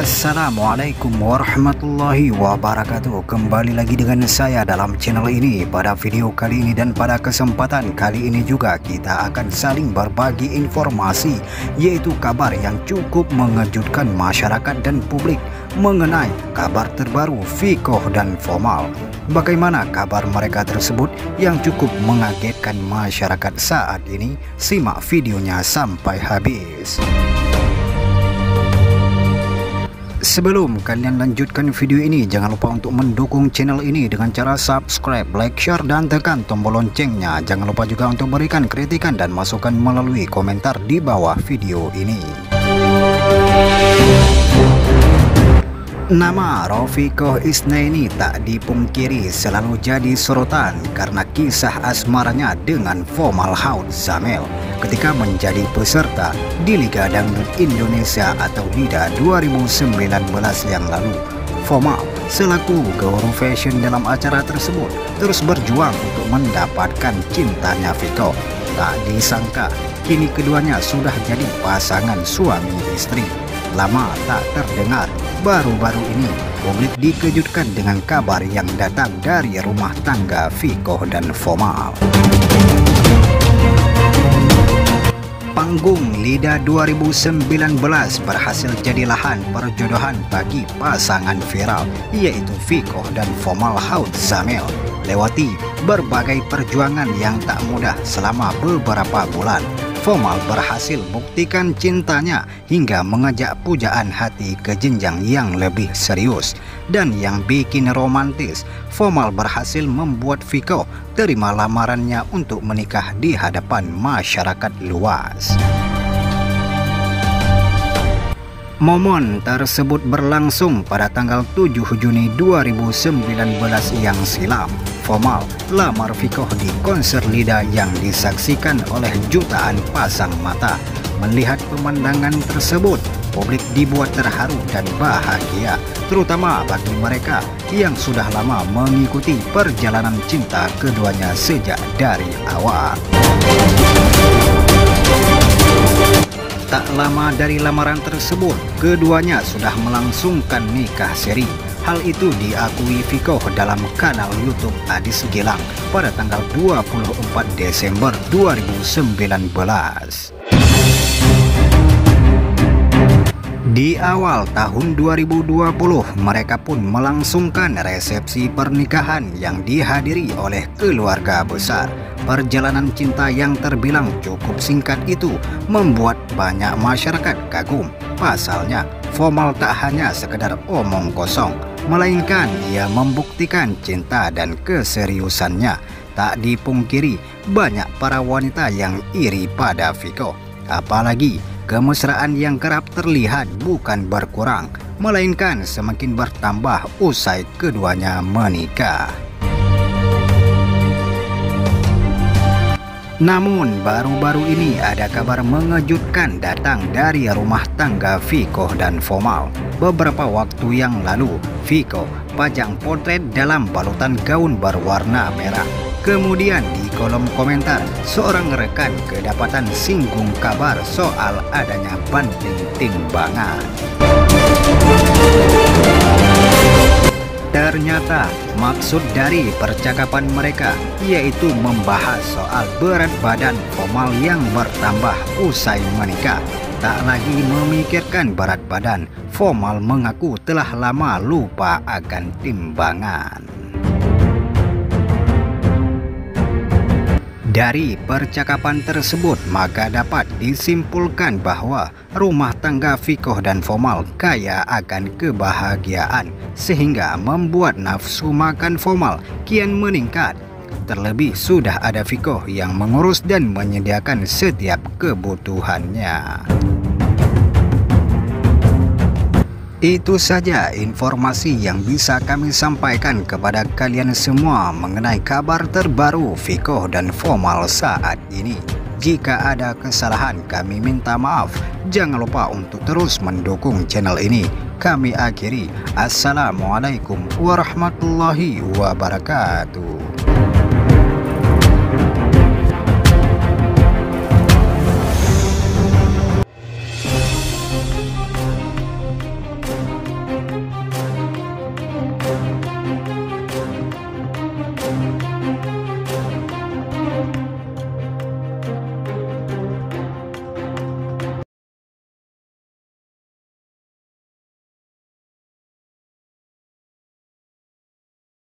Assalamualaikum warahmatullahi wabarakatuh. Kembali lagi dengan saya dalam channel ini. Pada video kali ini dan pada kesempatan kali ini juga kita akan saling berbagi informasi, yaitu kabar yang cukup mengejutkan masyarakat dan publik mengenai kabar terbaru Rofikoh dan Fomal. Bagaimana kabar mereka tersebut yang cukup mengagetkan masyarakat saat ini? Simak videonya sampai habis. Sebelum kalian lanjutkan video ini, jangan lupa untuk mendukung channel ini dengan cara subscribe, like, share, dan tekan tombol loncengnya. Jangan lupa juga untuk berikan kritikan dan masukan melalui komentar di bawah video ini. Nama Rofikoh Isnaini tak dipungkiri selalu jadi sorotan karena kisah asmaranya dengan Fomalhaut Zamel ketika menjadi peserta di Liga Dangdut Indonesia atau LIDA 2019 yang lalu. FOMAL selaku guru fashion dalam acara tersebut terus berjuang untuk mendapatkan cintanya Rofikoh. Tak disangka kini keduanya sudah jadi pasangan suami istri. Lama tak terdengar, baru-baru ini publik dikejutkan dengan kabar yang datang dari rumah tangga Rofikoh dan Fomal. Panggung LIDA 2019 berhasil jadi lahan perjodohan bagi pasangan viral, yaitu Rofikoh dan Fomalhaut Zamel. Lewati berbagai perjuangan yang tak mudah selama beberapa bulan, Fomal berhasil buktikan cintanya hingga mengajak pujaan hati ke jenjang yang lebih serius. Dan yang bikin romantis, Fomal berhasil membuat Rofikoh terima lamarannya untuk menikah di hadapan masyarakat luas. Momen tersebut berlangsung pada tanggal 7 Juni 2019 yang silam. Fomal lamar Rofikoh di konser LIDA yang disaksikan oleh jutaan pasang mata. Melihat pemandangan tersebut, publik dibuat terharu dan bahagia, terutama bagi mereka yang sudah lama mengikuti perjalanan cinta keduanya sejak dari awal. Tak lama dari lamaran tersebut, keduanya sudah melangsungkan nikah siri. Hal itu diakui Rofikoh dalam kanal YouTube Adis Gilang pada tanggal 24 Desember 2019. Di awal tahun 2020, mereka pun melangsungkan resepsi pernikahan yang dihadiri oleh keluarga besar. Perjalanan cinta yang terbilang cukup singkat itu membuat banyak masyarakat kagum. Pasalnya, Fomal tak hanya sekedar omong kosong, melainkan ia membuktikan cinta dan keseriusannya. Tak dipungkiri, banyak para wanita yang iri pada Rofikoh. Apalagi, kemesraan yang kerap terlihat bukan berkurang, melainkan semakin bertambah usai keduanya menikah. Namun baru-baru ini ada kabar mengejutkan datang dari rumah tangga Rofikoh dan Fomal. Beberapa waktu yang lalu, Rofikoh pajang potret dalam balutan gaun berwarna merah. Kemudian di kolom komentar, seorang rekan kedapatan singgung kabar soal adanya banting timbangan. Ternyata maksud dari percakapan mereka yaitu membahas soal berat badan Fomal yang bertambah usai menikah. Tak lagi memikirkan berat badan, Fomal mengaku telah lama lupa akan timbangan. Dari percakapan tersebut maka dapat disimpulkan bahwa rumah tangga Rofikoh dan Fomal kaya akan kebahagiaan sehingga membuat nafsu makan Fomal kian meningkat. Terlebih sudah ada Rofikoh yang mengurus dan menyediakan setiap kebutuhannya. Itu saja informasi yang bisa kami sampaikan kepada kalian semua mengenai kabar terbaru Rofikoh dan Fomal saat ini. Jika ada kesalahan, kami minta maaf. Jangan lupa untuk terus mendukung channel ini. Kami akhiri. Assalamualaikum warahmatullahi wabarakatuh.